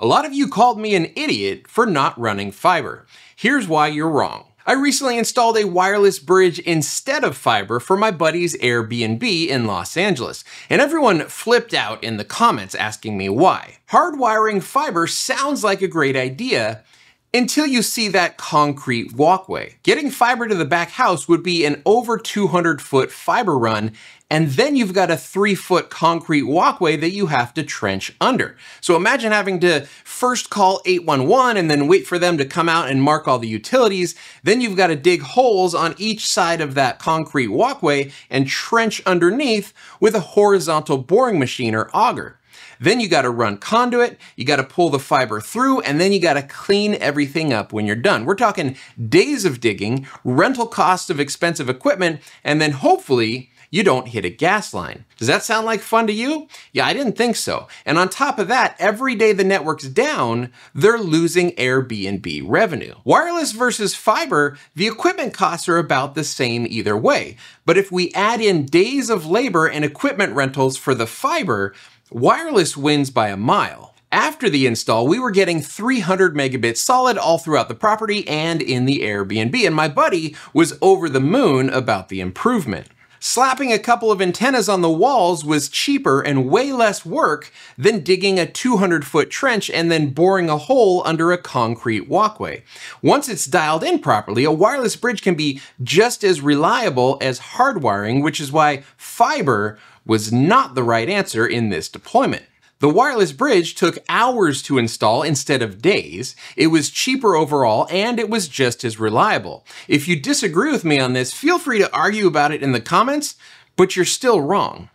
A lot of you called me an idiot for not running fiber. Here's why you're wrong. I recently installed a wireless bridge instead of fiber for my buddy's Airbnb in Los Angeles, and everyone flipped out in the comments asking me why. Hardwiring fiber sounds like a great idea until you see that concrete walkway. Getting fiber to the back house would be an over 200-foot fiber run, and then you've got a 3-foot concrete walkway that you have to trench under. So imagine having to first call 811 and then wait for them to come out and mark all the utilities. Then you've got to dig holes on each side of that concrete walkway and trench underneath with a horizontal boring machine or auger. Then you got to run conduit, you got to pull the fiber through, and then you got to clean everything up when you're done. We're talking days of digging, rental costs of expensive equipment, and then hopefully you don't hit a gas line. Does that sound like fun to you? Yeah, I didn't think so. And on top of that, every day the network's down, they're losing Airbnb revenue. Wireless versus fiber, the equipment costs are about the same either way. But if we add in days of labor and equipment rentals for the fiber, wireless wins by a mile. After the install, we were getting 300 megabits solid all throughout the property and in the Airbnb, and my buddy was over the moon about the improvement. Slapping a couple of antennas on the walls was cheaper and way less work than digging a 200-foot trench and then boring a hole under a concrete walkway. Once it's dialed in properly, a wireless bridge can be just as reliable as hardwiring, which is why fiber was not the right answer in this deployment. The wireless bridge took hours to install instead of days. It was cheaper overall, and it was just as reliable. If you disagree with me on this, feel free to argue about it in the comments, but you're still wrong.